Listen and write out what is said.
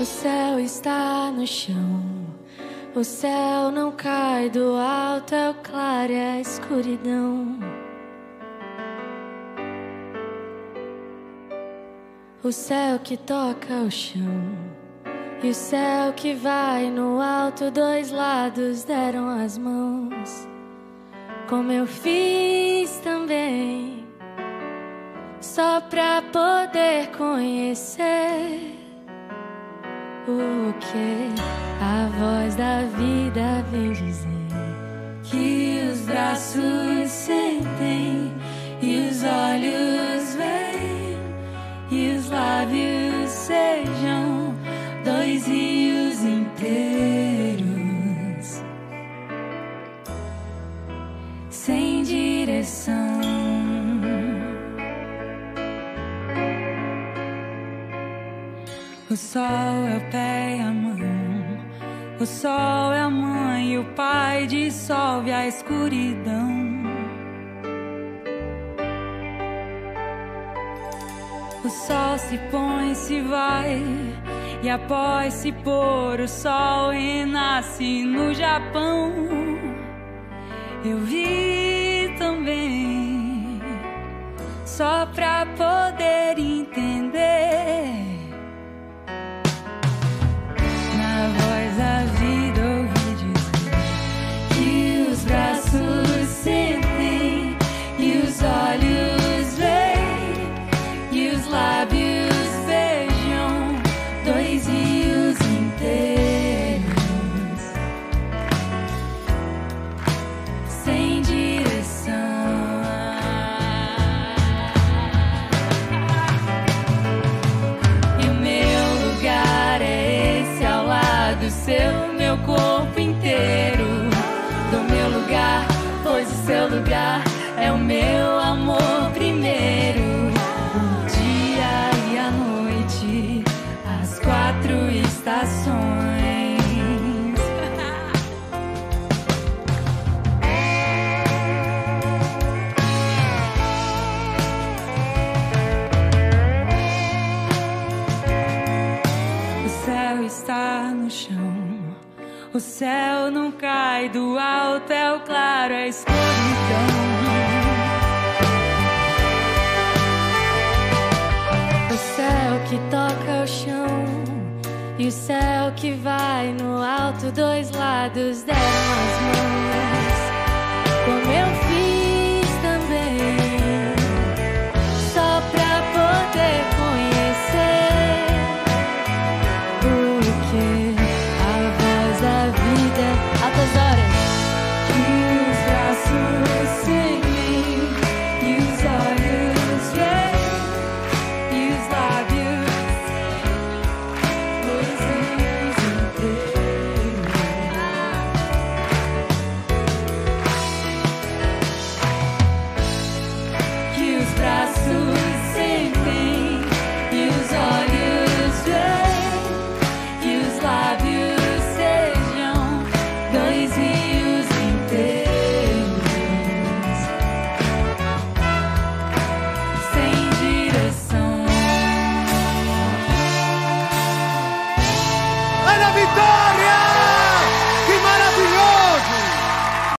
O céu está no chão, o céu não cai do alto, é o claro, é a escuridão. O céu que toca o chão e o céu que vai no alto, dois lados deram as mãos, como eu fiz também, só pra poder conhecer o que a voz da vida vem dizer, que os braços sentem e os olhos veem e os lábios sejam dois rios inteiros sem direção. O sol é o pé e a mão, o sol é a mãe e o pai, dissolve a escuridão. O sol se põe, se vai, e após se pôr o sol renasce no Japão. Eu vi também, só pra poder entender. É o meu amor primeiro, o dia e a noite, as 4 estações. O céu está no chão, o céu não cai do alto, é o claro, é a escuridão. O céu que toca o chão e o céu que vai no alto, dois lados deram as mãos.